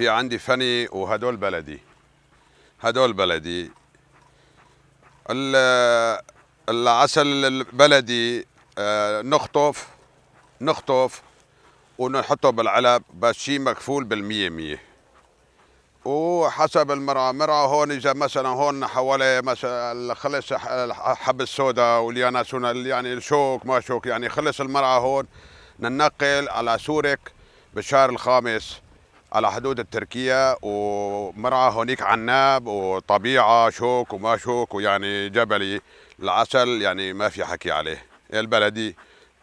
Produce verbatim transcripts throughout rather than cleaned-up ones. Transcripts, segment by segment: في عندي فني وهدول بلدي. هدول بلدي العسل البلدي، نخطف نخطف ونحطه بالعلب بس شي مكفول بالمية مية، وحسب المرعى. مرعى هون إذا مثلا هون حوالي مثلا خلص حب السوداء واليانسونا يعني الشوك ما شوك، يعني خلص المرعى هون ننقل على سورك بالشهر الخامس على حدود تركيا، ومرعى هونيك عناب وطبيعة شوك وما شوك، ويعني جبلي العسل يعني ما في حكي عليه. البلدي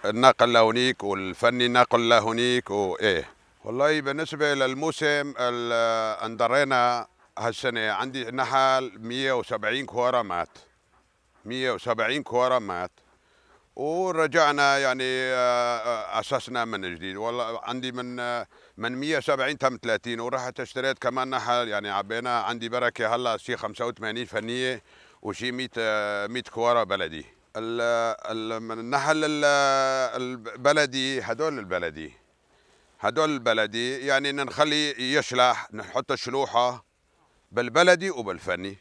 النقل لهونيك والفني نقل لهونيك. وإيه والله بالنسبة للموسم اندرينا هالسنة عندي نحل مية وسبعين كوارة مات، مية وسبعين كوارة مات، ورجعنا يعني أسسنا من جديد. والله عندي من من مية وسبعين تم ثلاثين، ورحت اشتريت كمان نحل يعني عبينا. عندي بركة هلا شي خمسة وثمانين فنية وشي مية مية كوارة بلدي. النحل البلدي هدول البلدي هدول البلدي يعني نخلي يشلح، نحط الشلوحة بالبلدي وبالفني.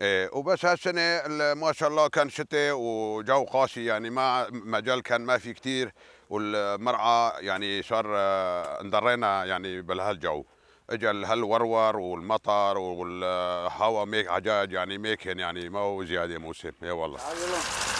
إيه وبس هالسنة ما شاء الله كان شتاء وجو قاسي، يعني ما مجال كان ما في كتير، والمرعى يعني صار اندرينا يعني بهالجو. اجا هالورور والمطر والهواء ميك عجاج يعني ميكن يعني ما هو زيادة موسم. اي والله.